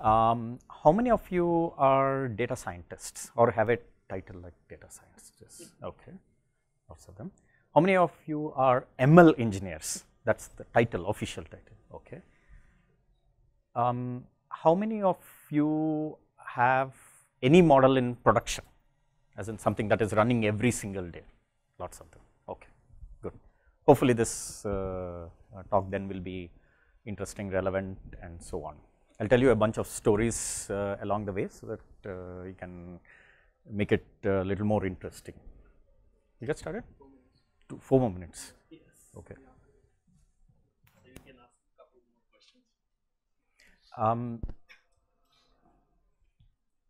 How many of you are data scientists or have a title like data scientists? Okay, lots of them. How many of you are ML engineers? That's the title, official title. Okay. How many of you have any model in production, as in something that is running every single day? Lots of them. Okay, good. Hopefully this talk then will be interesting, relevant, and so on. I'll tell you a bunch of stories along the way so that you can make it a little more interesting. You get started? 4 minutes. 4 more minutes? Yes. Okay. So you can ask a couple more questions.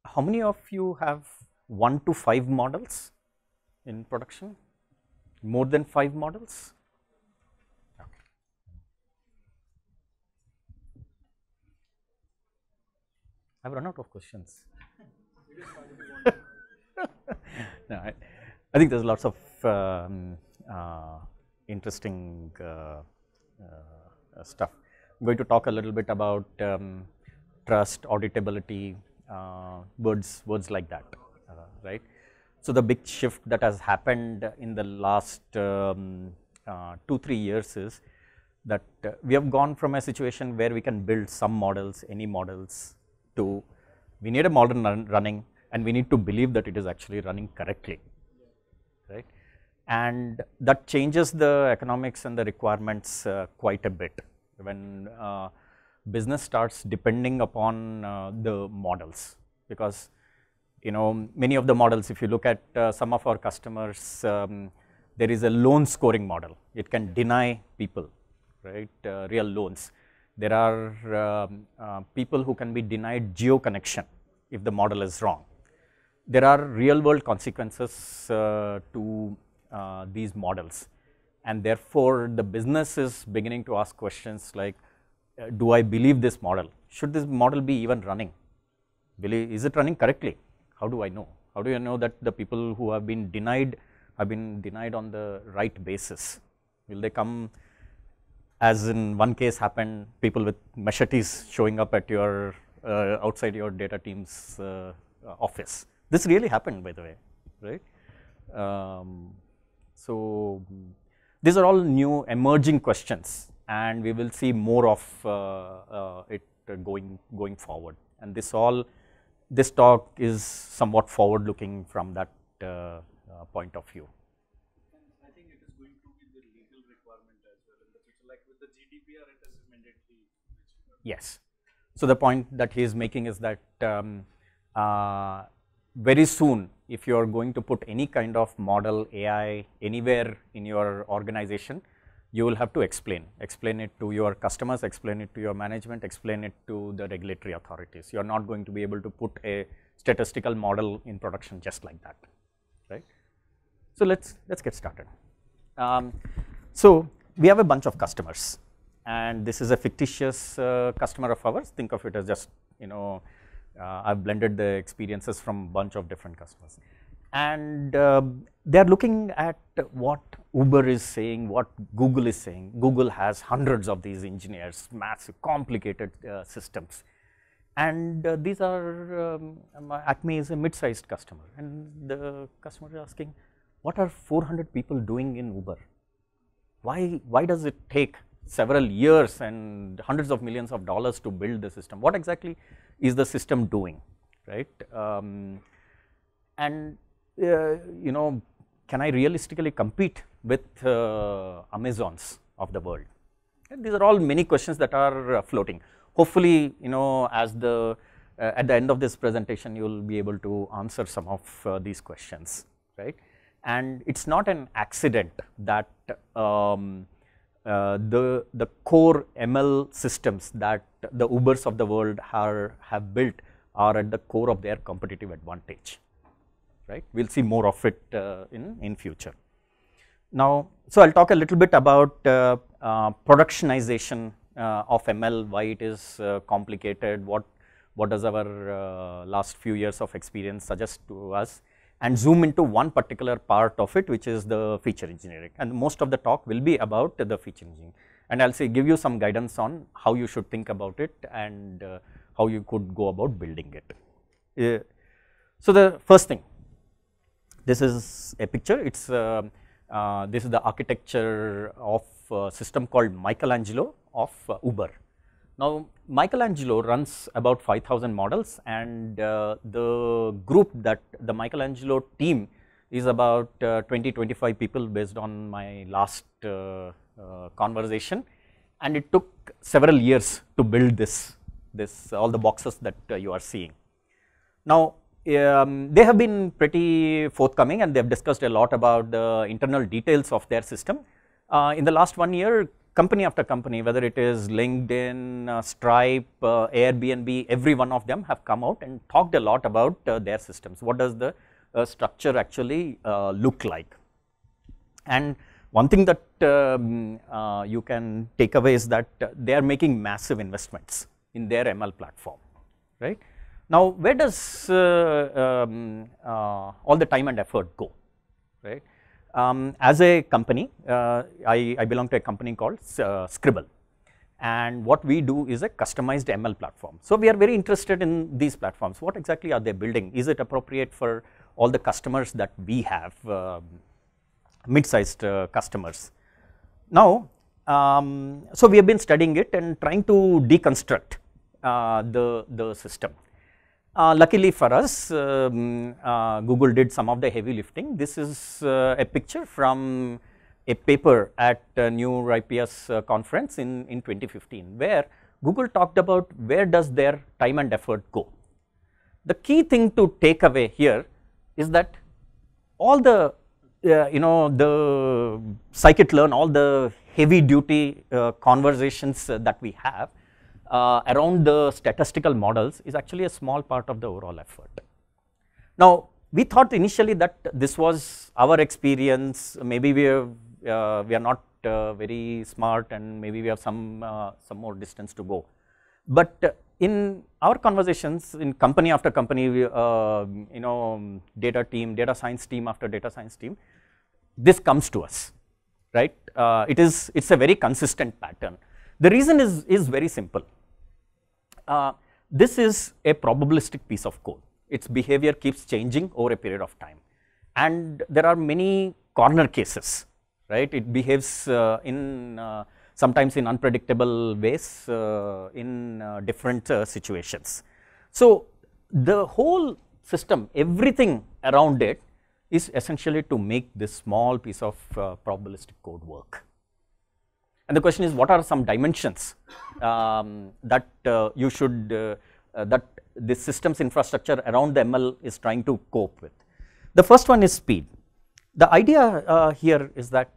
How many of you have 1 to 5 models in production? More than 5 models? Okay. I've run out of questions. No, I think there's lots of interesting stuff. I'm going to talk a little bit about trust, auditability, words like that, right? So the big shift that has happened in the last 2-3 years is that we have gone from a situation where we can build some models, any models, to we need a model running and we need to believe that it is actually running correctly, right? And that changes the economics and the requirements quite a bit when business starts depending upon the models, because you know many of the models, if you look at some of our customers, there is a loan scoring model. It can deny people, right, real loans. There are people who can be denied geo connection if the model is wrong. There are real world consequences to these models, and therefore the business is beginning to ask questions like, do I believe this model? Should this model be even running? Is it running correctly? How do I know? How do you know that the people who have been denied on the right basis? Will they come, as in one case happened, people with machetes showing up at your outside your data team's office? This really happened, by the way, right? So these are all new emerging questions, and we will see more of it going forward. And this talk is somewhat forward-looking from that point of view. I think it is going to be the legal requirement as well in the future, like with the GDPR, it is mandatory. Yes. So the point that he is making is that very soon, if you are going to put any kind of model, AI, anywhere in your organization, you will have to explain it to your customers, explain it to your management, explain it to the regulatory authorities. You are not going to be able to put a statistical model in production just like that, right? So let's get started. So we have a bunch of customers, and this is a fictitious customer of ours. Think of it as just, you know, I've blended the experiences from a bunch of different customers. And they're looking at what Uber is saying, what Google is saying. Google has hundreds of these engineers, massive, complicated systems. And these are, Acme is a mid-sized customer. And the customer is asking, what are 400 people doing in Uber? Why does it take several years and hundreds of millions of dollars to build the system? What exactly is the system doing, right? And you know, can I realistically compete with Amazons of the world? And these are all many questions that are floating. Hopefully, you know, as the at the end of this presentation, you will be able to answer some of these questions, right? And it's not an accident that the core ML systems that the Ubers of the world have built are at the core of their competitive advantage. Right, we'll see more of it in future. Now, so I'll talk a little bit about productionization of ML, why it is complicated, what does our last few years of experience suggest to us, and zoom into one particular part of it, which is the feature engineering. And most of the talk will be about the feature engineering. And I'll say give you some guidance on how you should think about it and how you could go about building it. So the first thing, this is a picture. It's this is the architecture of a system called Michelangelo of Uber. Now Michelangelo runs about 5,000 models, and the group that the Michelangelo team is about 20-25 people based on my last conversation, and it took several years to build this all the boxes that you are seeing. Now they have been pretty forthcoming, and they have discussed a lot about the internal details of their system. In the last 1 year, company after company, whether it is LinkedIn, Stripe, Airbnb, every one of them have come out and talked a lot about their systems. What does the structure actually look like? And one thing that you can take away is that they are making massive investments in their ML platform, right? Now, where does all the time and effort go, right? As a company, I belong to a company called Scribble, and what we do is a customized ML platform. So we are very interested in these platforms. What exactly are they building? Is it appropriate for all the customers that we have, mid-sized customers? Now, so we have been studying it and trying to deconstruct the system. Luckily for us, Google did some of the heavy lifting. This is a picture from a paper at NeurIPS conference in 2015, where Google talked about where does their time and effort go. The key thing to take away here is that all the, the scikit-learn, all the heavy duty conversations that we have, around the statistical models is actually a small part of the overall effort. Now, we thought initially that this was our experience. Maybe we are not very smart, and maybe we have some more distance to go. But in our conversations, in company after company, we, data team, data science team after data science team, this comes to us, right? It's a very consistent pattern. The reason is very simple. This is a probabilistic piece of code. Its behavior keeps changing over a period of time, and there are many corner cases, right? It behaves sometimes in unpredictable ways, in different situations. So the whole system, everything around it, is essentially to make this small piece of probabilistic code work. And the question is, what are some dimensions that you should, that this system's infrastructure around the ML is trying to cope with? The first one is speed. The idea here is that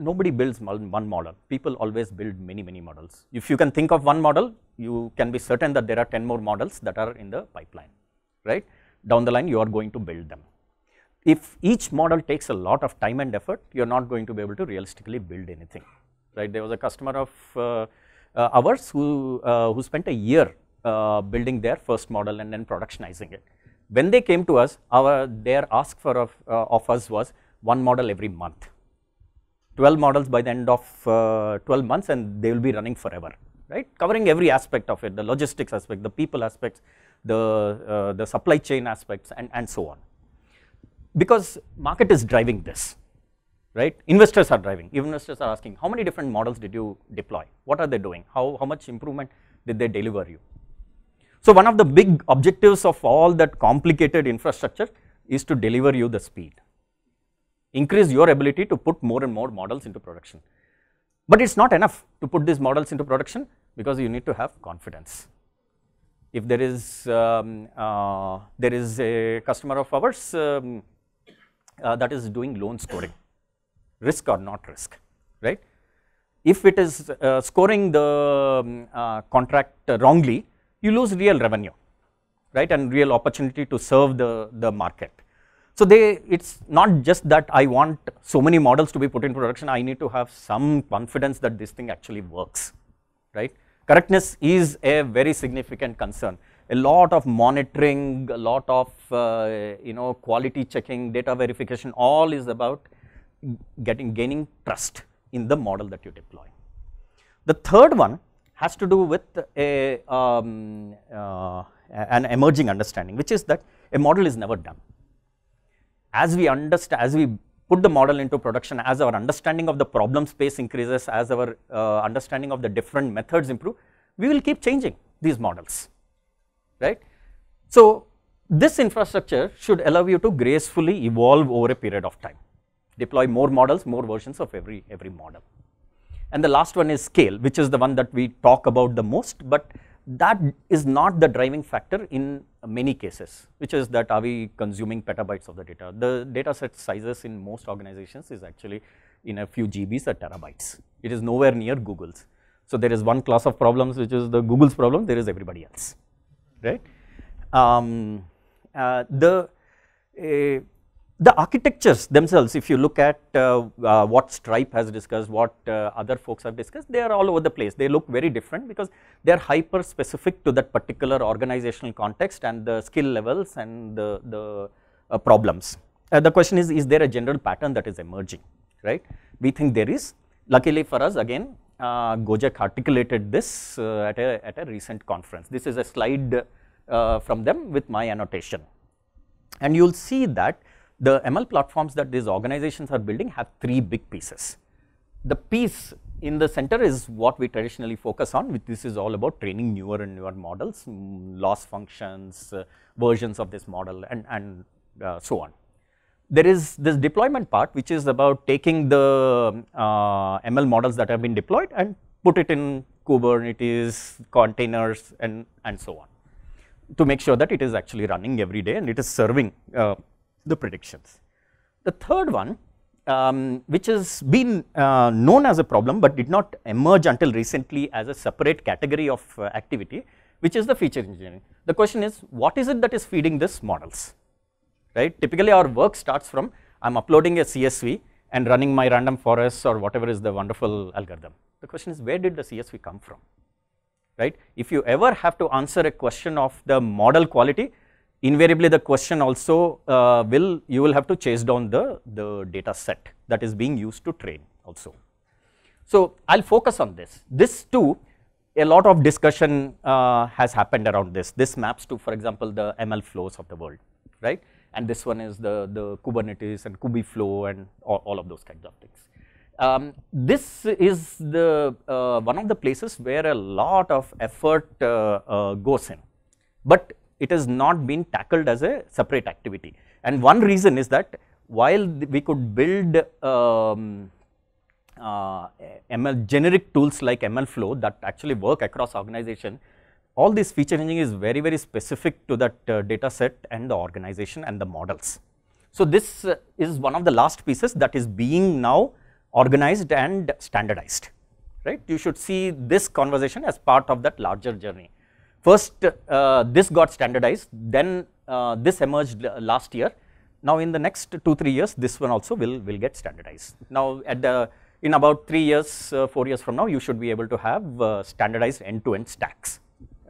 nobody builds one model. People always build many, many models. If you can think of one model, you can be certain that there are 10 more models that are in the pipeline, right? Down the line, you are going to build them. If each model takes a lot of time and effort, you're not going to be able to realistically build anything. Right, there was a customer of ours who spent a year building their first model and then productionizing it. When they came to us, their ask of us was one model every month, 12 models by the end of 12 months, and they will be running forever, right? Covering every aspect of it, the logistics aspect, the people aspects, the supply chain aspects, and so on. Because market is driving this. Right? Investors are driving. Investors are asking, how many different models did you deploy? What are they doing? How much improvement did they deliver you? So one of the big objectives of all that complicated infrastructure is to deliver you the speed. Increase your ability to put more and more models into production. But it's not enough to put these models into production, because you need to have confidence. If there is, there is a customer of ours that is doing loan scoring. Risk or not risk, right? If it is scoring the contract wrongly, you lose real revenue, right, and real opportunity to serve the market. So it's not just that I want so many models to be put into production, I need to have some confidence that this thing actually works, right? Correctness is a very significant concern. A lot of monitoring, a lot of, quality checking, data verification, all is about gaining trust in the model that you deploy. The third one has to do with a, an emerging understanding, which is that a model is never done. As we understand, as we put the model into production, as our understanding of the problem space increases, as our understanding of the different methods improve, we will keep changing these models, right? So this infrastructure should allow you to gracefully evolve over a period of time, deploy more models, more versions of every model. And the last one is scale, which is the one that we talk about the most, but that is not the driving factor in many cases, which is that are we consuming petabytes of the data? The data set sizes in most organizations is actually in a few GBs or terabytes. It is nowhere near Google's. So there is one class of problems, which is the Google's problem, there is everybody else, right? The architectures themselves, if you look at what Stripe has discussed, what other folks have discussed, they are all over the place. They look very different because they are hyper specific to that particular organizational context and the skill levels and the problems. The question is there a general pattern that is emerging, right? We think there is. Luckily for us, again, Gojek articulated this at a recent conference. This is a slide from them with my annotation. And you will see that the ML platforms that these organizations are building have three big pieces. The piece in the center is what we traditionally focus on, which this is all about training newer and newer models, loss functions, versions of this model, and so on. There is this deployment part, which is about taking the ML models that have been deployed and put it in Kubernetes, containers, and so on, to make sure that it is actually running every day and it is serving the predictions. The third one, which has been known as a problem but did not emerge until recently as a separate category of activity, which is the feature engineering. The question is, what is it that is feeding these models, right? Typically our work starts from, I'm uploading a CSV and running my random forests or whatever is the wonderful algorithm. The question is, where did the CSV come from, right? If you ever have to answer a question of the model quality, invariably the question also you will have to chase down the data set that is being used to train also. So I'll focus on this. This too, a lot of discussion has happened around this. This maps to, for example, the ML flows of the world, right? And this one is the Kubernetes and Kubeflow and all of those kinds of things. This is the one of the places where a lot of effort goes in, but it has not been tackled as a separate activity. And one reason is that while we could build generic tools like MLflow that actually work across organization, all this feature engineering is very, very specific to that data set and the organization and the models. So this is one of the last pieces that is being now organized and standardized, right? You should see this conversation as part of that larger journey. First, this got standardized, then this emerged last year. Now, in the next 2-3 years, this one also will get standardized. Now, in about 3 years, 4 years from now, you should be able to have standardized end-to-end stacks.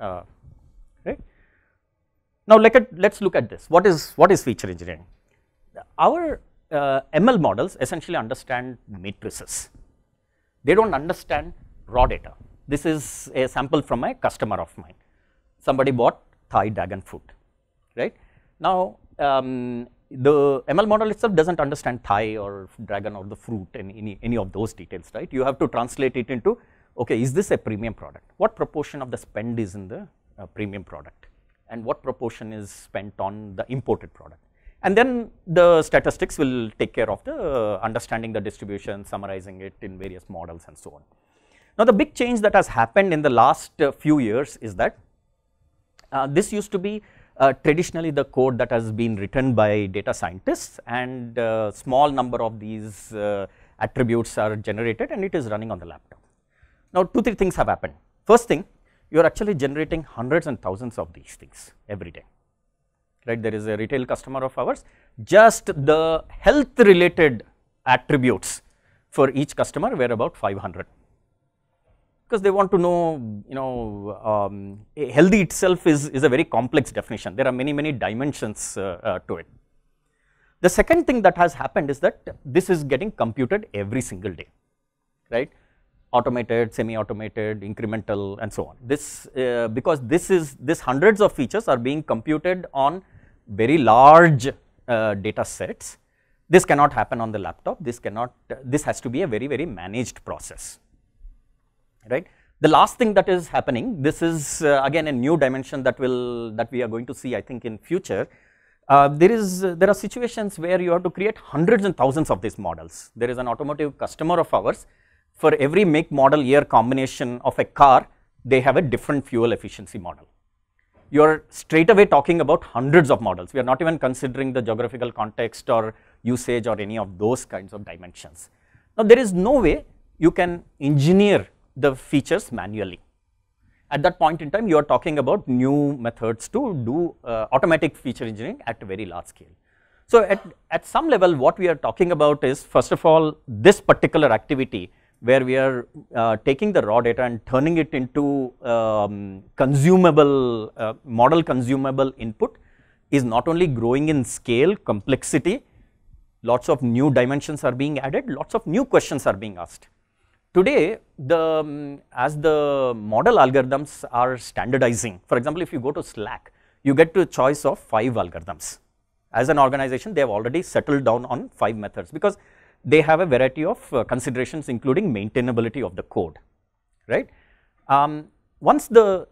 Right? Now, let's look at this. What is feature engineering? Our ML models essentially understand matrices. They don't understand raw data. This is a sample from a customer of mine. Somebody bought Thai dragon fruit, right? Now, the ML model itself doesn't understand Thai or dragon or the fruit and any of those details, right? You have to translate it into, okay, is this a premium product? What proportion of the spend is in the premium product? And what proportion is spent on the imported product? And then the statistics will take care of the understanding the distribution, summarizing it in various models and so on. Now, the big change that has happened in the last few years is that this used to be traditionally the code that has been written by data scientists, and a small number of these attributes are generated and it is running on the laptop. Now, 2-3 things have happened. First thing, you are actually generating hundreds and thousands of these things every day, right? There is a retail customer of ours, just the health related attributes for each customer were about 500. Because they want to know, you know, healthy itself is a very complex definition. There are many dimensions to it. The second thing that has happened is that this is getting computed every single day, right? automated, semi-automated, incremental, and so on. This because this hundreds of features are being computed on very large data sets. This cannot happen on the laptop. This cannot. This has to be a very, very managed process, right? The last thing that is happening. This is again a new dimension that we are going to see, I think, in future. There are situations where you have to create hundreds and thousands of these models. There is an automotive customer of ours. For every make, model, year combination of a car, they have a different fuel efficiency model. You are straight away talking about hundreds of models. We are not even considering the geographical context or usage or any of those kinds of dimensions. Now, there is no way you can engineer the features manually. At that point in time, you are talking about new methods to do automatic feature engineering at a very large scale. So, at some level, what we are talking about is, first of all, this particular activity where we are taking the raw data and turning it into consumable, model consumable input, is not only growing in scale, complexity, lots of new dimensions are being added, lots of new questions are being asked. Today, as the model algorithms are standardizing, for example, if you go to Slack, you get to a choice of 5 algorithms. As an organization, they have already settled down on 5 methods because they have a variety of considerations, including maintainability of the code, right? Once as the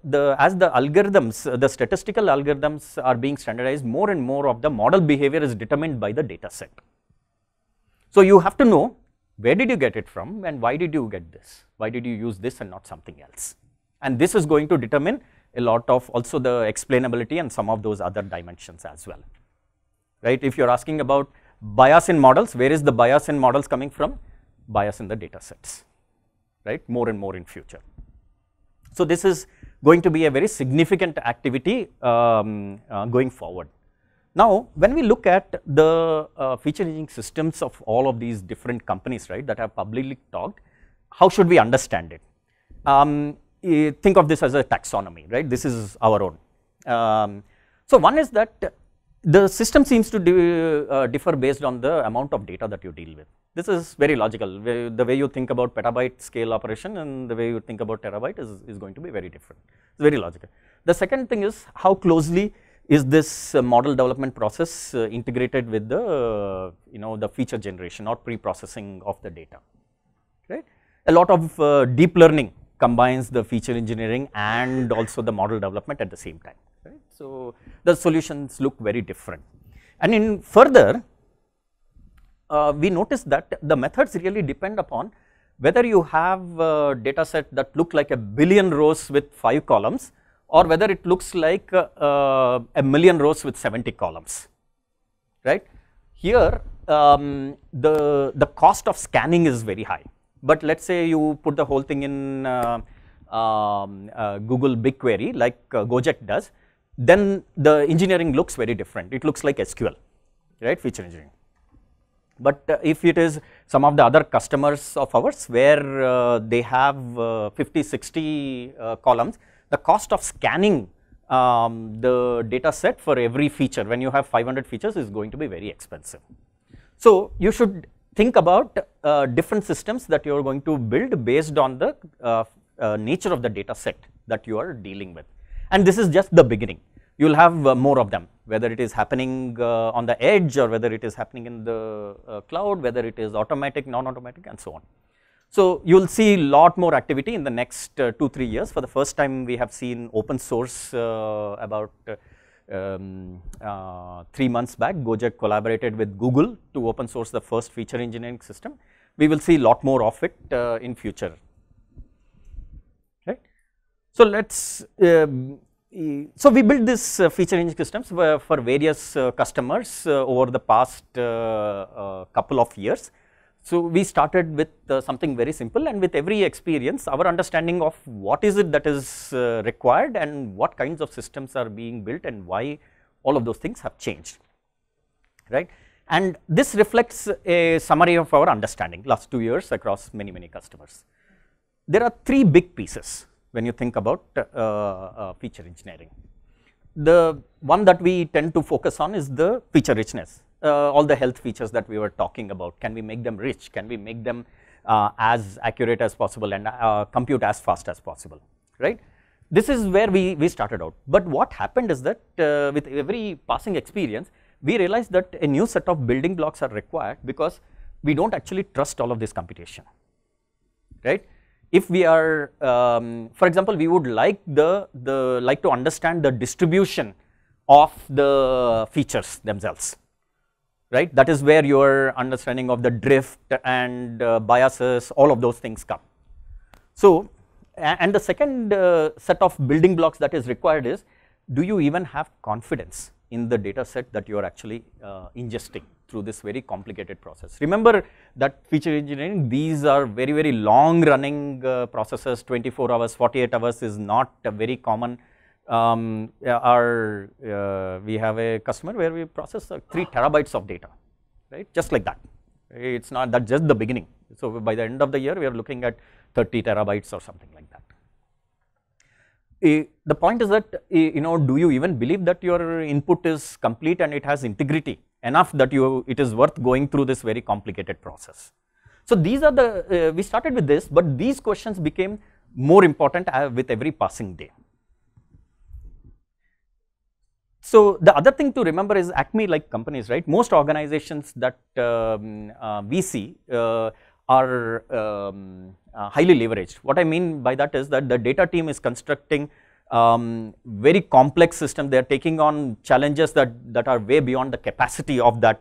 algorithms, the statistical algorithms are being standardized, more and more of the model behavior is determined by the data set. So you have to know, where did you get it from and why did you get this? Why did you use this and not something else? And this is going to determine a lot of also the explainability and some of those other dimensions as well, right? If you're asking about bias in models, where is the bias in models coming from? Bias in the data sets, right? More and more in future. So this is going to be a very significant activity going forward. Now, when we look at the feature engineering systems of all of these different companies, right, that have publicly talked, how should we understand it? Think of this as a taxonomy, right? This is our own. So one is that the system seems to differ based on the amount of data that you deal with. This is very logical. The way you think about petabyte scale operation and the way you think about terabyte is going to be very different. It's very logical. The second thing is how closely is this model development process integrated with the the feature generation or pre-processing of the data, right? A lot of deep learning combines the feature engineering and also the model development at the same time, right? So the solutions look very different. And in further, we notice that the methods really depend upon whether you have a data set that look like a billion rows with 5 columns, or whether it looks like a million rows with 70 columns, right? Here, the cost of scanning is very high. But let's say you put the whole thing in Google BigQuery, like Gojek does, then the engineering looks very different. It looks like SQL, right? Feature engineering. But if it is some of the other customers of ours where they have 50, 60 columns, the cost of scanning the data set for every feature when you have 500 features is going to be very expensive. So you should think about different systems that you are going to build based on the nature of the data set that you are dealing with. And this is just the beginning. You will have more of them, whether it is happening on the edge or whether it is happening in the cloud, whether it is automatic, non-automatic, and so on. So you will see a lot more activity in the next 2-3 years. For the first time, we have seen open source about 3 months back. Gojek collaborated with Google to open source the first feature engineering system. We will see a lot more of it in future, right? So let's so we built this feature engineering systems for various customers over the past couple of years. So we started with something very simple, and with every experience, our understanding of what is it that is required and what kinds of systems are being built and why all of those things have changed, right? And this reflects a summary of our understanding last 2 years across many customers. There are 3 big pieces when you think about feature engineering. The one that we tend to focus on is the feature richness. All the health features that we were talking about, can we make them rich? Can we make them as accurate as possible and compute as fast as possible, right? This is where we started out. But what happened is that with every passing experience, we realized that a new set of building blocks are required because we don't actually trust all of this computation, right? If we are, for example, we would like like to understand the distribution of the features themselves, right? That is where your understanding of the drift and biases, all of those things come. So, and the second set of building blocks that is required is, do you even have confidence in the data set that you are actually ingesting through this very complicated process? Remember that feature engineering, these are very, very long running processes, 24 hours, 48 hours is not a very common. We have a customer where we process 3 terabytes of data, right? Just like that. It's not that, just the beginning. So by the end of the year, we are looking at 30 terabytes or something like that. The point is that, you know, do you even believe that your input is complete and it has integrity enough that it is worth going through this very complicated process? So these are the, we started with this, but these questions became more important with every passing day. So the other thing to remember is Acme-like companies, right? Most organizations that we see are highly leveraged. What I mean by that is that the data team is constructing very complex systems. They are taking on challenges that are way beyond the capacity of that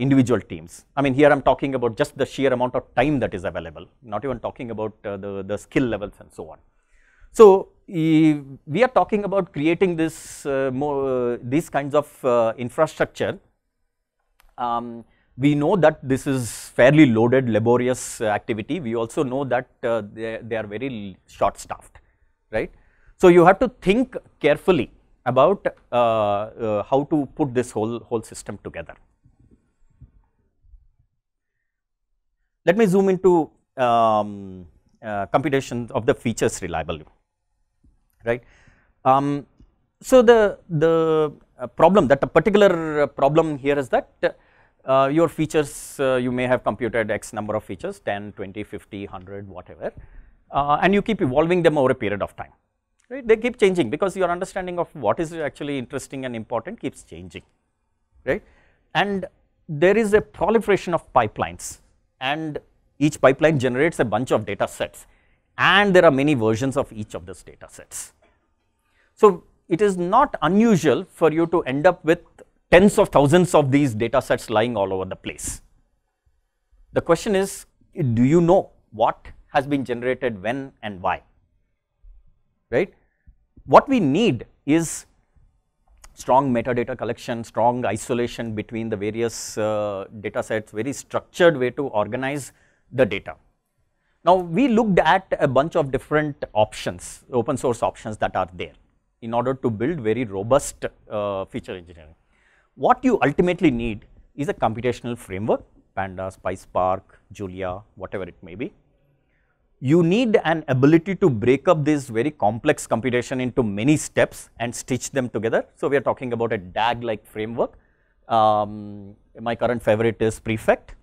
individual teams. I mean, here I'm talking about just the sheer amount of time that is available, not even talking about the skill levels and so on. So we are talking about creating this these kinds of infrastructure. We know that this is fairly loaded, laborious activity. We also know that they are very short-staffed, right? So you have to think carefully about how to put this whole system together. Let me zoom into computation of the features reliably, right? So the problem, that a particular problem here is that your features, you may have computed X number of features, 10, 20, 50, 100, whatever, and you keep evolving them over a period of time, right? They keep changing because your understanding of what is actually interesting and important keeps changing, right? And there is a proliferation of pipelines, and each pipeline generates a bunch of data sets, and there are many versions of each of those data sets. So it is not unusual for you to end up with tens of thousands of these data sets lying all over the place. The question is, do you know what has been generated when and why, right? What we need is strong metadata collection, strong isolation between the various data sets, very structured way to organize the data. Now, we looked at a bunch of different options, open source options that are there in order to build very robust feature engineering. What you ultimately need is a computational framework, Pandas, PySpark, Julia, whatever it may be. You need an ability to break up this very complex computation into many steps and stitch them together. So we are talking about a DAG-like framework. My current favorite is Prefect.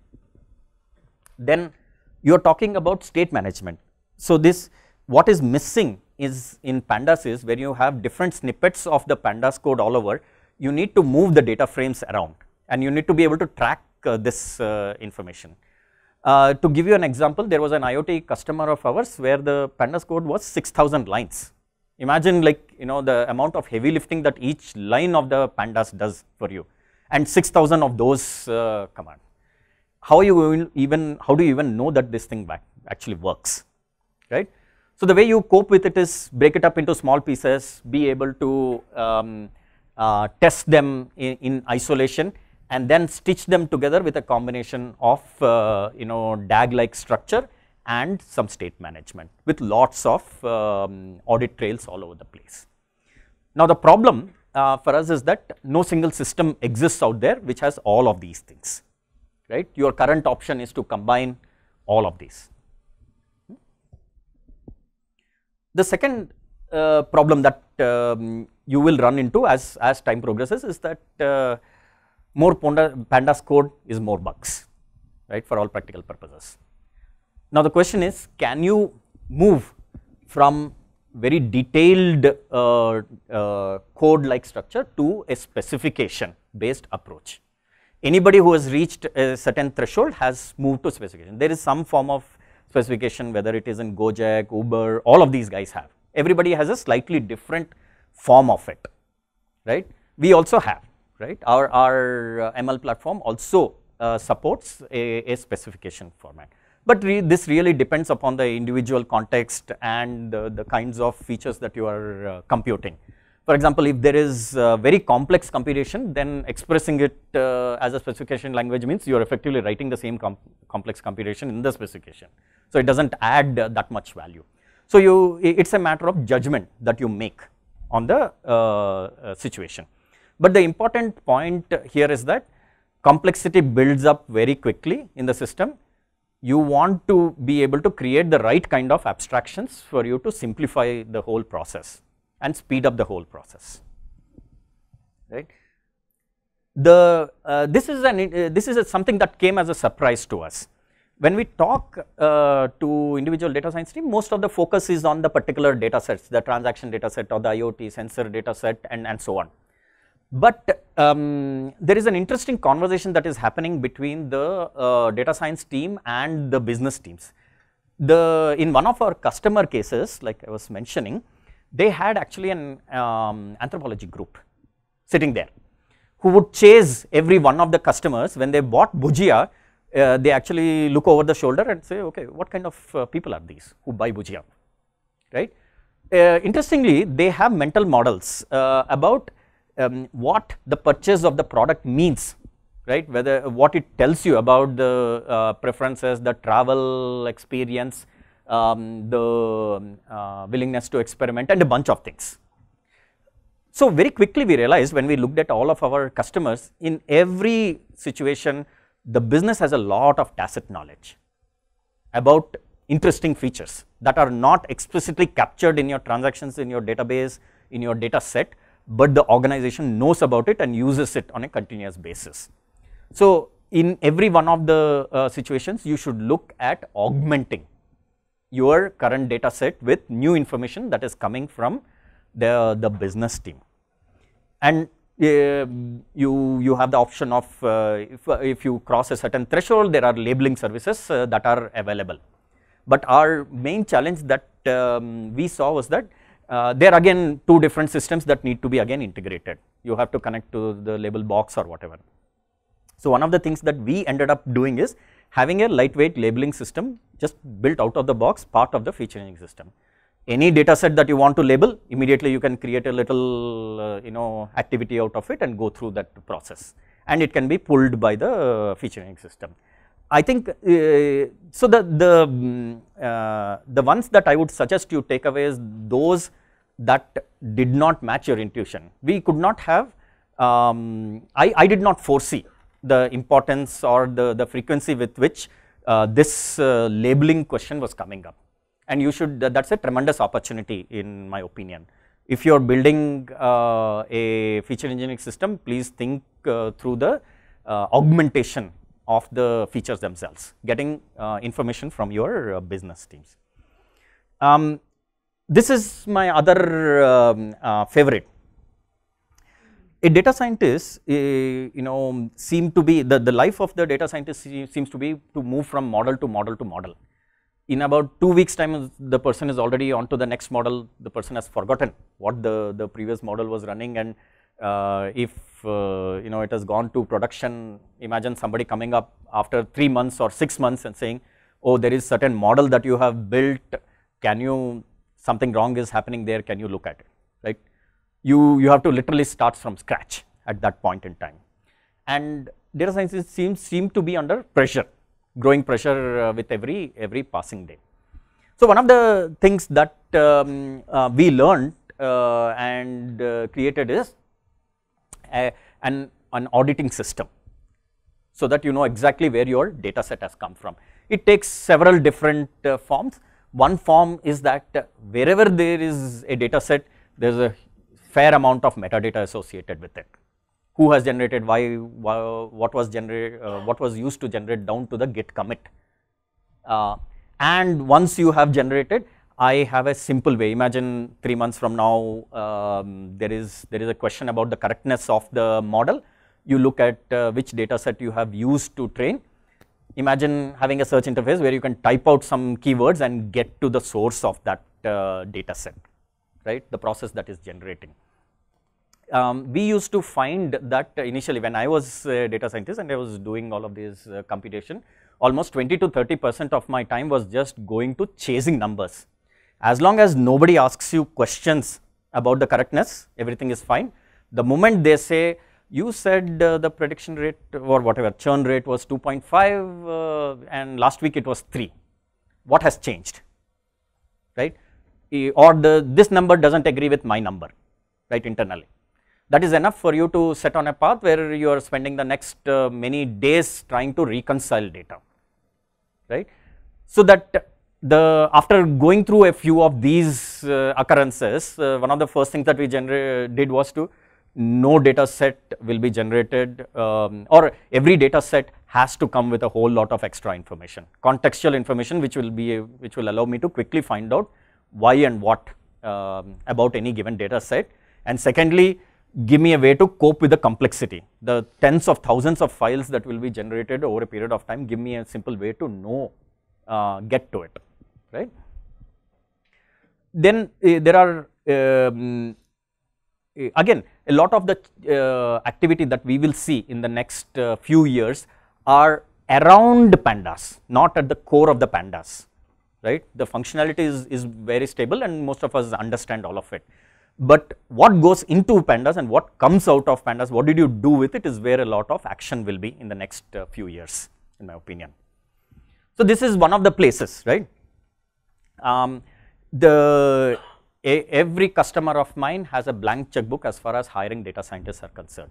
Then you are talking about state management. So this, what is missing is in Pandas is when you have different snippets of the Pandas code all over, you need to move the data frames around and you need to be able to track this information. To give you an example, there was an IoT customer of ours where the Pandas code was 6,000 lines. Imagine, like, you know, the amount of heavy lifting that each line of the Pandas does for you, and 6,000 of those commands. How do you even know that this thing actually works, right? So the way you cope with it is break it up into small pieces, be able to test them in isolation, and then stitch them together with a combination of you know, DAG-like structure and some state management with lots of audit trails all over the place. Now the problem for us is that no single system exists out there which has all of these things, right? Your current option is to combine all of these. The second problem that you will run into as time progresses is that more Pandas code is more bugs, right, for all practical purposes. Now the question is, can you move from very detailed code-like structure to a specification-based approach? Anybody who has reached a certain threshold has moved to specification. There is some form of specification, whether it is in Gojek, Uber, all of these guys have. Everybody has a slightly different form of it, right? We also have, right? Our ML platform also supports a specification format. But this really depends upon the individual context and the kinds of features that you are computing. For example, if there is very complex computation, then expressing it as a specification language means you are effectively writing the same complex computation in the specification. So it doesn't add that much value. So it's a matter of judgment that you make on the situation. But the important point here is that complexity builds up very quickly in the system. You want to be able to create the right kind of abstractions for you to simplify the whole process and speed up the whole process, right? This is something that came as a surprise to us. When we talk to individual data science team, most of the focus is on the particular data sets, the transaction data set or the IoT sensor data set and so on. But there is an interesting conversation that is happening between the data science team and the business teams. In one of our customer cases, like I was mentioning, they had actually an anthropology group sitting there who would chase every one of the customers. When they bought bhujia, they actually look over the shoulder and say, okay, what kind of people are these who buy bhujia, right? Interestingly, they have mental models about what the purchase of the product means, right? Whether what it tells you about the preferences, the travel experience, the willingness to experiment and a bunch of things. So very quickly we realized when we looked at all of our customers, in every situation the business has a lot of tacit knowledge about interesting features that are not explicitly captured in your transactions, in your database, in your data set, but the organization knows about it and uses it on a continuous basis. So in every one of the situations you should look at augmenting your current data set with new information that is coming from the business team. And you have the option of if you cross a certain threshold, there are labeling services that are available. But our main challenge that we saw was that there are again two different systems that need to be again integrated. You have to connect to the label box or whatever. So one of the things that we ended up doing is having a lightweight labeling system just built out of the box, part of the feature engineering system. Any data set that you want to label, immediately you can create a little activity out of it and go through that process, and it can be pulled by the feature engineering system. I think so the ones that I would suggest you take away is those that did not match your intuition. We could not have, I did not foresee the importance or the frequency with which this labeling question was coming up. And you should, that's a tremendous opportunity in my opinion. If you're building a feature engineering system, please think through the augmentation of the features themselves, getting information from your business teams. This is my other favorite. A data scientist, seem to be, the life of the data scientist seems to be to move from model to model to model. In about 2 weeks time, the person is already on to the next model. The person has forgotten what the previous model was running, and if it has gone to production, imagine somebody coming up after 3 months or 6 months and saying, oh, there is certain model that you have built, can you, something wrong is happening there, can you look at it, right? You have to literally start from scratch at that point in time. And data scientists seem to be under pressure, growing pressure with every passing day. So one of the things that we learned and created is an auditing system, so that you know exactly where your data set has come from. It takes several different forms. One form is that wherever there is a data set, there is a fair amount of metadata associated with it, who has generated why what was used to generate down to the git commit. And once you have generated, I have a simple way. Imagine 3 months from now, there is a question about the correctness of the model. You look at which data set you have used to train. Imagine having a search interface where you can type out some keywords and get to the source of that data set, right? The process that is generating. We used to find that initially when I was a data scientist and I was doing all of this computation, almost 20% to 30% of my time was just going to chasing numbers. As long as nobody asks you questions about the correctness, everything is fine. The moment they say, you said the prediction rate or whatever churn rate was 2.5 and last week it was 3, what has changed, right? Or this number doesn't agree with my number, right, internally. That is enough for you to set on a path where you are spending the next many days trying to reconcile data, right? So that after going through a few of these occurrences, one of the first things that we did was to no data set will be generated, or every data set has to come with a whole lot of extra information, contextual information, which will allow me to quickly find out why and what about any given data set. And secondly, give me a way to cope with the complexity, the tens of thousands of files that will be generated over a period of time. Give me a simple way to know, get to it, right? Then there are again, a lot of the activity that we will see in the next few years are around pandas, not at the core of the pandas, right? The functionality is very stable and most of us understand all of it. But what goes into pandas and what comes out of pandas, what did you do with it, is where a lot of action will be in the next few years, in my opinion. So this is one of the places, right? Every customer of mine has a blank checkbook as far as hiring data scientists are concerned,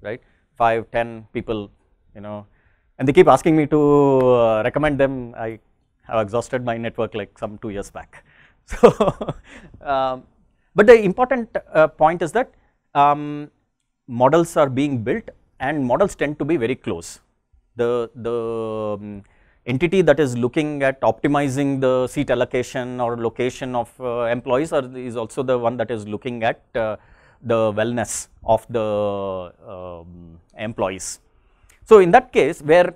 right? 5, 10 people, you know, and they keep asking me to recommend them. I have exhausted my network like some 2 years back. So, but the important point is that models are being built and models tend to be very close. The entity that is looking at optimizing the seat allocation or location of employees is also the one that is looking at the wellness of the employees. So in that case, where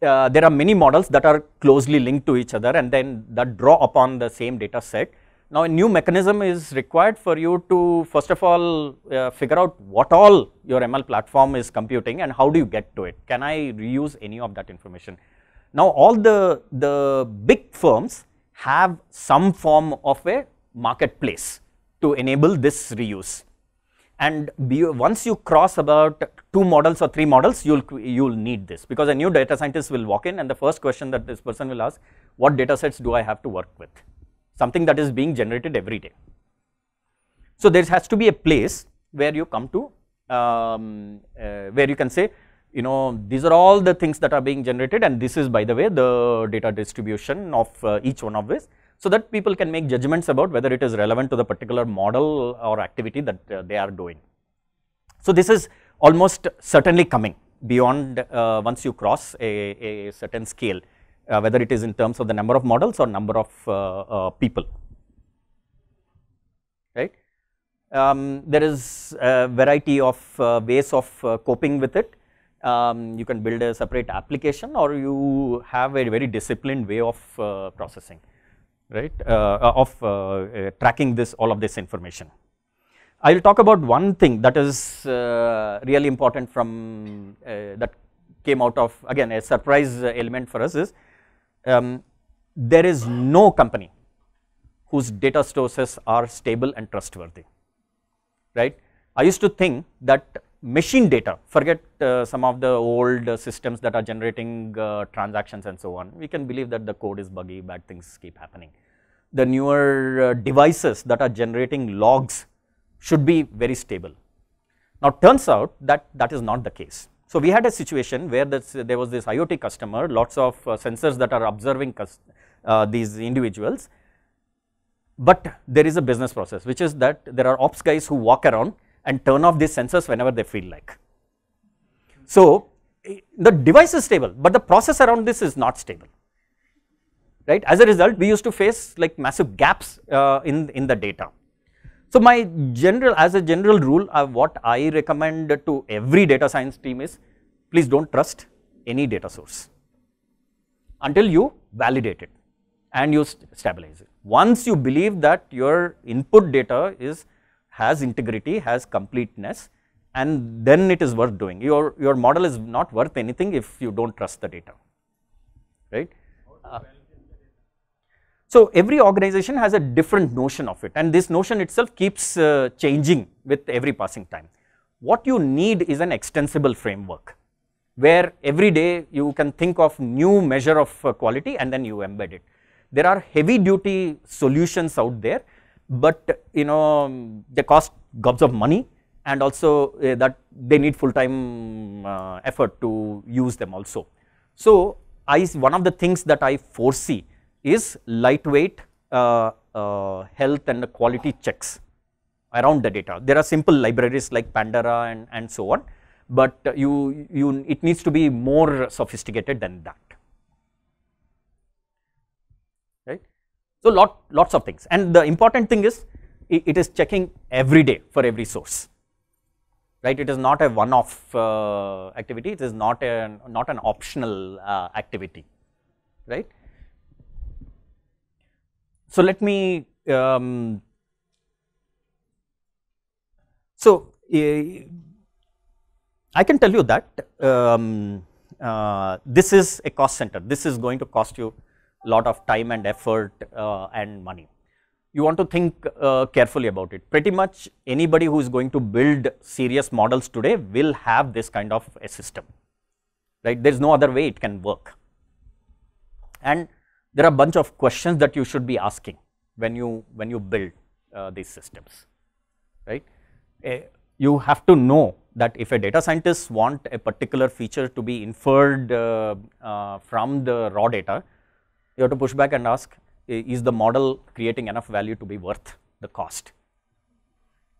there are many models that are closely linked to each other and then that draw upon the same data set, now a new mechanism is required for you to first of all figure out what all your ML platform is computing and how do you get to it. Can I reuse any of that information? Now all the big firms have some form of a marketplace to enable this reuse. And once you cross about 2 models or 3 models, you'll need this, because a new data scientist will walk in and the first question that this person will ask, what data sets do I have to work with? Something that is being generated every day. So there has to be a place where you come to, where you can say, you know, these are all the things that are being generated and this is, by the way, the data distribution of each one of this, so that people can make judgments about whether it is relevant to the particular model or activity that they are doing. So this is almost certainly coming beyond once you cross a certain scale, whether it is in terms of the number of models or number of people, right? There is a variety of ways of coping with it. You can build a separate application or you have a very disciplined way of processing, right, tracking this, all of this information. I will talk about one thing that is really important from, that came out of, again, a surprise element for us is, there is no company whose data sources are stable and trustworthy, right? I used to think that machine data, forget some of the old systems that are generating transactions and so on, we can believe that the code is buggy, bad things keep happening. The newer devices that are generating logs should be very stable. Now turns out that that is not the case. So we had a situation where there was this IoT customer, lots of sensors that are observing these individuals, but there is a business process, which is that there are ops guys who walk around and turn off these sensors whenever they feel like, So the device is stable, but the process around this is not stable, right? As a result, we used to face like massive gaps in the data. So my general, as a general rule, what I recommend to every data science team is, please don't trust any data source until you validate it and you stabilize it. Once you believe that your input data is, has integrity, has completeness, and then it is worth doing. Your model is not worth anything if you don't trust the data, right? So every organization has a different notion of it, and this notion itself keeps changing with every passing time. What you need is an extensible framework where every day you can think of new measure of quality and then you embed it. There are heavy duty solutions out there, but you know, they cost gobs of money, and also that they need full time effort to use them also. So one of the things that I foresee is lightweight health and quality checks around the data. There are simple libraries like Pandora and so on, but it needs to be more sophisticated than that, right? So lots of things, and the important thing is it is checking every day for every source, right? It is not a one-off activity. It is not an optional activity, right? So let me, I can tell you that this is a cost center. This is going to cost you a lot of time and effort and money. You want to think carefully about it. Pretty much anybody who is going to build serious models today will have this kind of a system, right? There is no other way it can work. And there are a bunch of questions that you should be asking when you build these systems, right? You have to know that if a data scientist wants a particular feature to be inferred from the raw data, you have to push back and ask, is the model creating enough value to be worth the cost?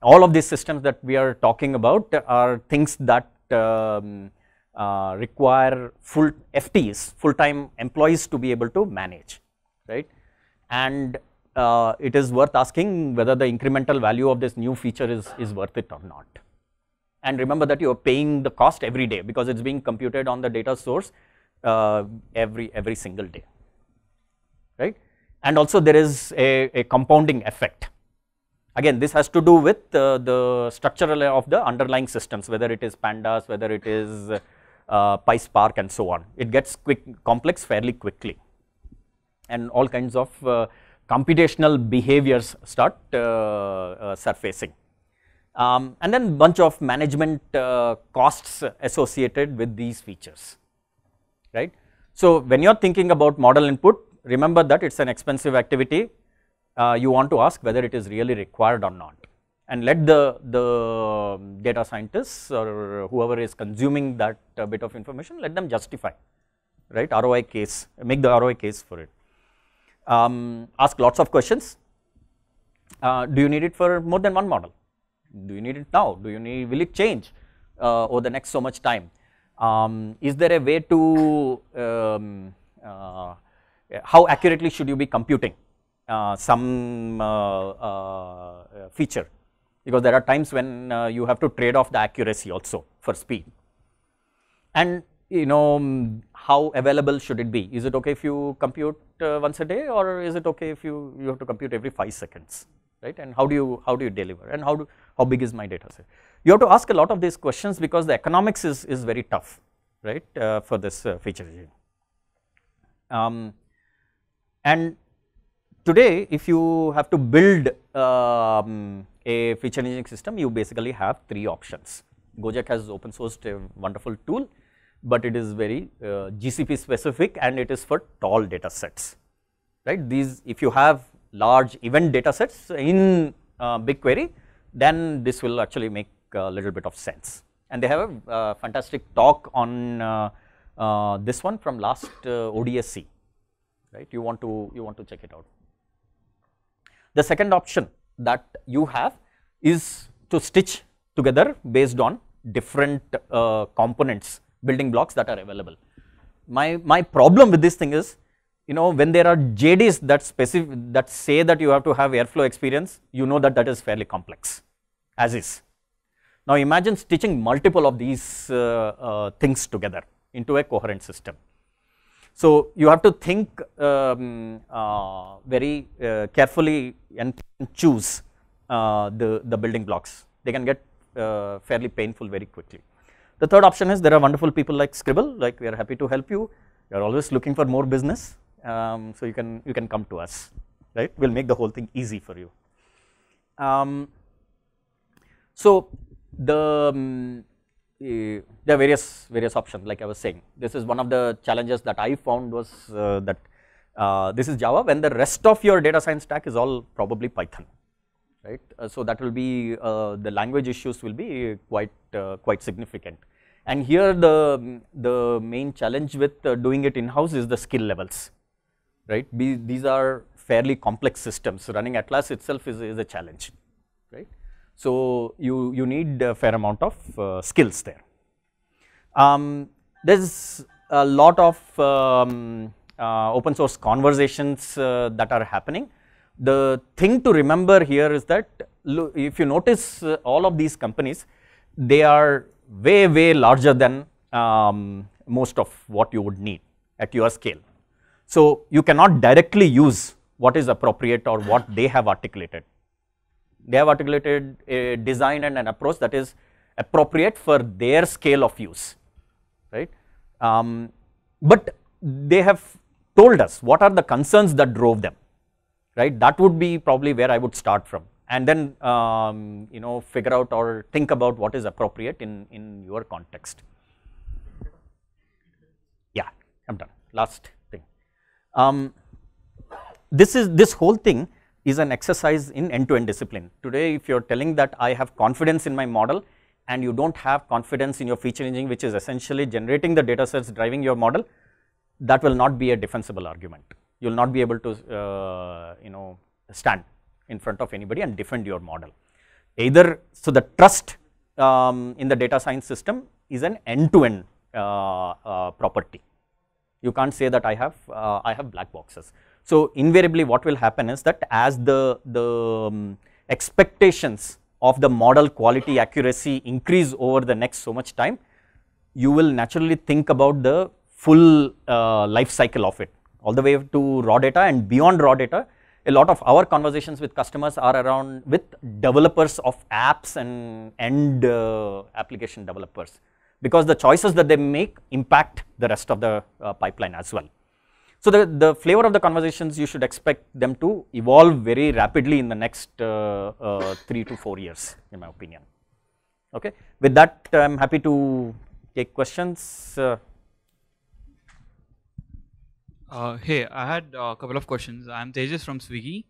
All of these systems that we are talking about are things that require full FTEs, full-time employees, to be able to manage, right? And it is worth asking whether the incremental value of this new feature is worth it or not. And remember that you are paying the cost every day because it's being computed on the data source every single day, right? And also there is a compounding effect. Again, this has to do with the structural of the underlying systems, whether it is Pandas, whether it is PySpark and so on. It gets complex fairly quickly, and all kinds of computational behaviors start surfacing, and then bunch of management costs associated with these features, right? So when you are thinking about model input, remember that it's an expensive activity. You want to ask whether it is really required or not, and let the data scientists or whoever is consuming that bit of information, let them justify, right? ROI case, make the ROI case for it. Ask lots of questions. Do you need it for more than one model? Do you need it now? Will it change over the next so much time? Is there a way to, how accurately should you be computing some feature? Because there are times when you have to trade off the accuracy also for speed. And you know, how available should it be? Is it okay if you compute once a day, or is it okay if you have to compute every 5 seconds, right? And how do you deliver, and how big is my data set? You have to ask a lot of these questions because the economics is very tough, right, for this feature regime. And today, if you have to build a feature engineering system, you basically have 3 options. Gojek has open sourced a wonderful tool, but it is very GCP specific, and it is for tall data sets, right? These, if you have large event data sets in BigQuery, then this will actually make a little bit of sense. And they have a fantastic talk on this one from last ODSC, right? You want to check it out. The second option that you have is to stitch together based on different components, building blocks that are available. My problem with this thing is, you know, when there are JDs that say that you have to have Airflow experience, you know that that is fairly complex, as is. Now imagine stitching multiple of these things together into a coherent system. So you have to think very carefully and choose the building blocks. They can get fairly painful very quickly. The third option is there are wonderful people like Scribble, like we are happy to help you. We are always looking for more business, so you can come to us, right? We'll make the whole thing easy for you. So there are various options, like I was saying. This is one of the challenges that I found was that this is Java when the rest of your data science stack is all probably Python. Right, so that will be the language issues will be quite significant, and here the main challenge with doing it in house is the skill levels, right? These are fairly complex systems. Running Atlas itself is a challenge, right? So you need a fair amount of skills there. There's a lot of open source conversations that are happening. The thing to remember here is that if you notice all of these companies, they are way larger than most of what you would need at your scale. So you cannot directly use what is appropriate or what they have articulated. They have articulated a design and an approach that is appropriate for their scale of use, right? But they have told us what are the concerns that drove them. Right, that would be probably where I would start from, and then you know, figure out or think about what is appropriate in your context. Yeah, I'm done. Last thing. This whole thing is an exercise in end-to-end discipline. Today, if you're telling that I have confidence in my model, and you don't have confidence in your feature engineering, which is essentially generating the data sets driving your model, that will not be a defensible argument. You will not be able to, you know, stand in front of anybody and defend your model. Either, so the trust in the data science system is an end-to-end property. You can't say that I have black boxes. So invariably, what will happen is that as the expectations of the model quality accuracy increase over the next so much time, you will naturally think about the full life cycle of it, all the way to raw data and beyond raw data. A lot of our conversations with customers are around with developers of apps and application developers, because the choices that they make impact the rest of the pipeline as well. So the flavor of the conversations, you should expect them to evolve very rapidly in the next 3 to 4 years, in my opinion. Okay, with that, I'm happy to take questions. Hey, I had a couple of questions. I'm Tejas from Swiggy.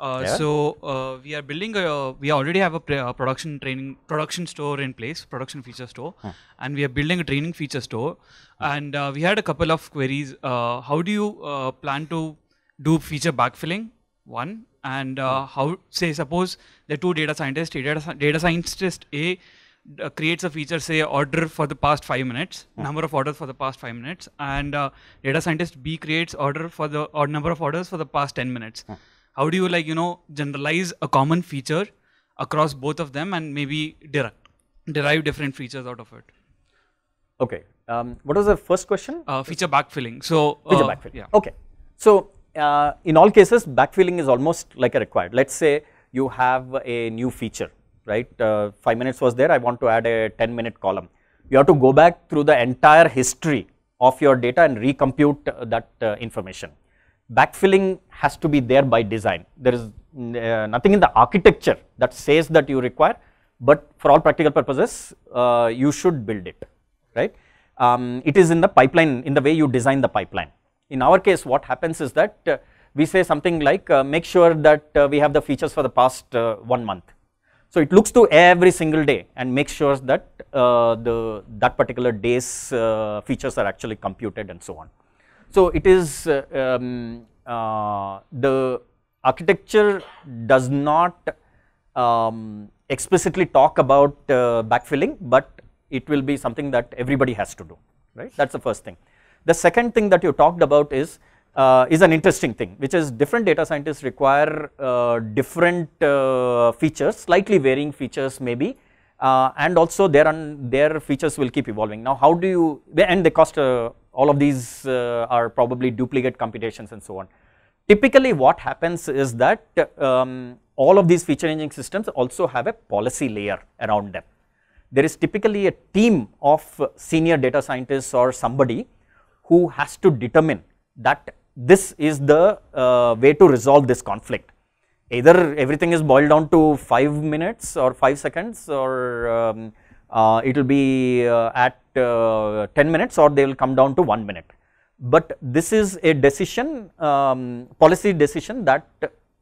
Yeah. So we are building a, we already have a production store in place, production feature store, and we are building a training feature store. And we had a couple of queries. How do you plan to do feature backfilling? One, and how, say, suppose there are two data scientists. Data scientist A creates a feature, say order for the past 5 minutes, number of orders for the past 5 minutes, and data scientist B creates order for the number of orders for the past 10 minutes. How do you, like, you know, generalize a common feature across both of them and maybe derive different features out of it? Okay, what was the first question? Feature backfilling. So feature backfilling. Yeah. Okay, so in all cases, backfilling is almost like a required. Let's say you have a new feature. Right, 5 minutes was there, I want to add a 10-minute column. You have to go back through the entire history of your data and recompute that information. Backfilling has to be there by design. There is nothing in the architecture that says that you require, but for all practical purposes, you should build it, right? It is in the pipeline, in the way you design the pipeline. In our case, what happens is that we say something like, make sure that we have the features for the past 1 month. So it looks to every single day and makes sure that that particular day's features are actually computed and so on. So it is, the architecture does not explicitly talk about backfilling, but it will be something that everybody has to do, right? That's the first thing. The second thing that you talked about is an interesting thing, which is different data scientists require different features, slightly varying features maybe, and also their features will keep evolving. Now how do you, and they cost, all of these are probably duplicate computations and so on. Typically what happens is that all of these feature engineering systems also have a policy layer around them. There is typically a team of senior data scientists or somebody who has to determine that this is the way to resolve this conflict. Either everything is boiled down to 5 minutes or 5 seconds, or it will be at 10 minutes, or they will come down to 1 minute. But this is a decision, policy decision that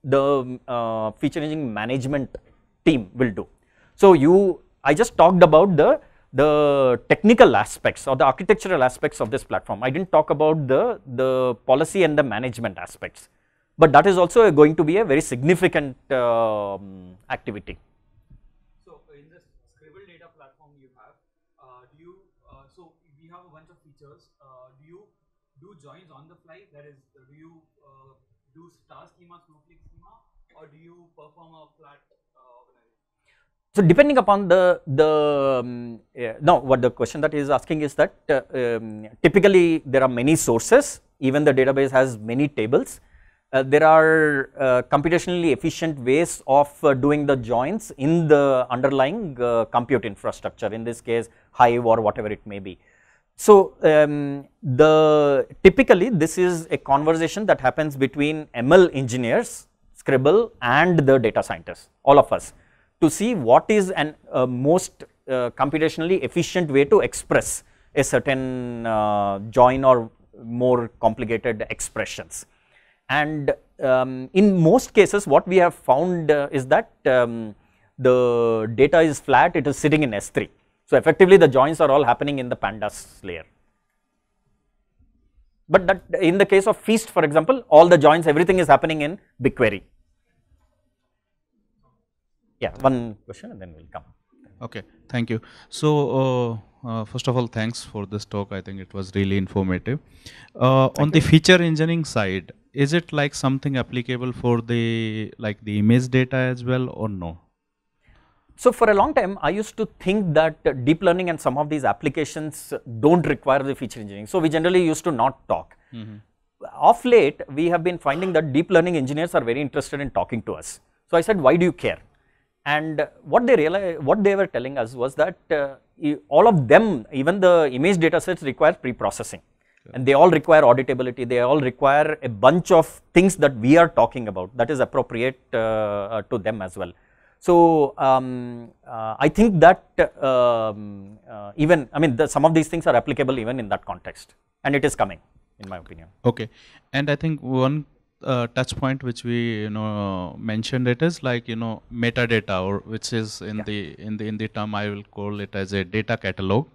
the feature engineering management team will do. So you, I just talked about the technical aspects or the architectural aspects of this platform. I didn't talk about the policy and the management aspects, but that is also going to be a very significant activity. So in this Scribble Data platform you have, do you, so we have a bunch of features, do you do joins on the fly? That is, do you do star schema, snowflake schema, or do you perform a flat? So depending upon now what the question that is asking is that typically there are many sources, even the database has many tables. There are computationally efficient ways of doing the joins in the underlying compute infrastructure, in this case Hive or whatever it may be. So typically this is a conversation that happens between ML engineers, Scribble, and the data scientists, all of us, to see what is an most computationally efficient way to express a certain join or more complicated expressions. And in most cases what we have found is that the data is flat, it is sitting in S3. So effectively the joins are all happening in the pandas layer. But that in the case of Feast, for example, all the joins, everything is happening in BigQuery. Yeah, one question and then we'll come. Okay, thank you. So first of all, thanks for this talk. I think it was really informative. On the feature engineering side, is it like something applicable for the image data as well, or no? So for a long time, I used to think that deep learning and some of these applications don't require the feature engineering. So we generally used to not talk. Mm-hmm. Of late, we have been finding that deep learning engineers are very interested in talking to us. So I said, why do you care? And what they were telling us was that all of them, even the image data sets, require pre-processing. Okay. And they all require auditability, they all require a bunch of things that we are talking about that is appropriate to them as well. So I think that even, I mean, some of these things are applicable even in that context, and it is coming, in my opinion. Okay, and I think one touch point which we mentioned, it is like metadata, or which is in the term I will call it as a data catalog.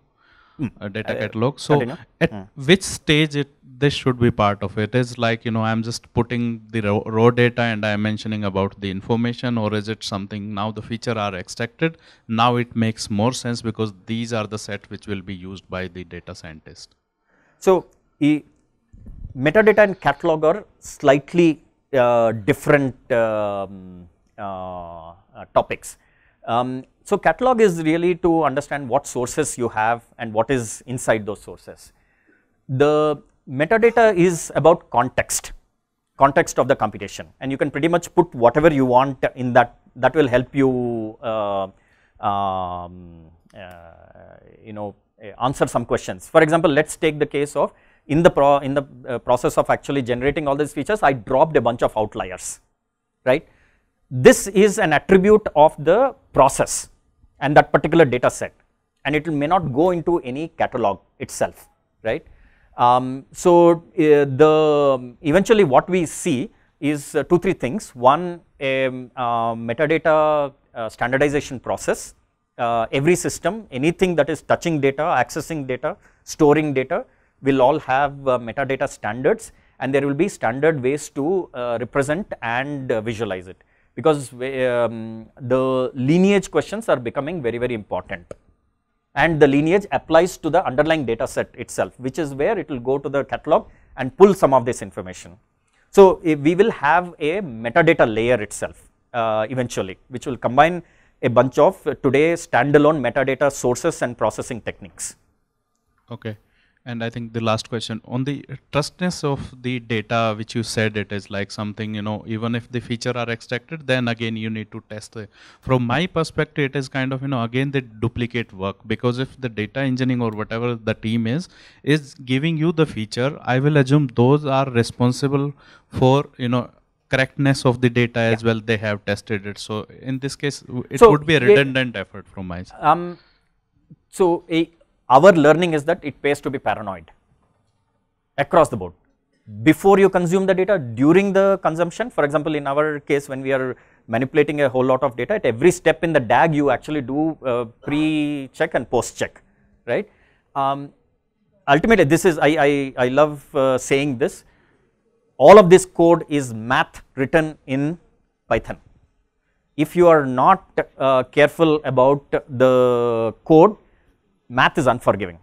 A data catalog. So at which stage this should be part of it? Is like I'm just putting the raw data and I'm mentioning about the information, or is it something now the feature are extracted, now it makes more sense because these are the set which will be used by the data scientist? So metadata and catalog are slightly different topics. So catalog is really to understand what sources you have and what is inside those sources. The metadata is about context, context of the computation, and you can pretty much put whatever you want in that. That will help you answer some questions. For example, let's take the case of, in the process of actually generating all these features, I dropped a bunch of outliers, right? This is an attribute of the process and that particular data set, and it may not go into any catalog itself, right? Eventually what we see is three things. One, a metadata standardization process. Every system, anything that is touching data, accessing data, storing data, will all have metadata standards, and there will be standard ways to represent and visualize it, because the lineage questions are becoming very, very important. and the lineage applies to the underlying data set itself, which is where it will go to the catalog and pull some of this information. So we will have a metadata layer itself eventually, which will combine a bunch of today standalone metadata sources and processing techniques. Okay. And I think the last question on the trustness of the data, which you said it is like something, you know, even if the feature are extracted, then again you need to test it. From my perspective, it is kind of, you know, again the duplicate work, because if the data engineering or whatever the team is giving you the feature, I will assume those are responsible for, you know, correctness of the data as well. They have tested it. So in this case, it would be a redundant effort from my side. Our learning is that it pays to be paranoid across the board. Before you consume the data, during the consumption, for example, in our case, when we are manipulating a whole lot of data, at every step in the DAG, you actually do pre-check and post-check, right? Ultimately, this is, I love saying this, all of this code is math written in Python. If you are not careful about the code, math is unforgiving.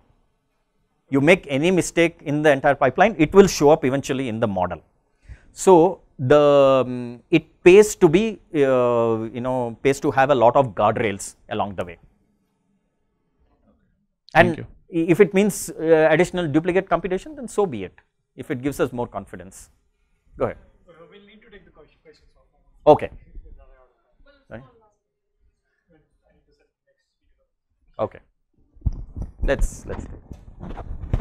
You make any mistake in the entire pipeline, it will show up eventually in the model. So the it pays to be, you know, pays to have a lot of guardrails along the way. And if it means additional duplicate computation, then so be it. If it gives us more confidence, go ahead. We'll need to take the questions. Okay. Right. Okay. Let's do it.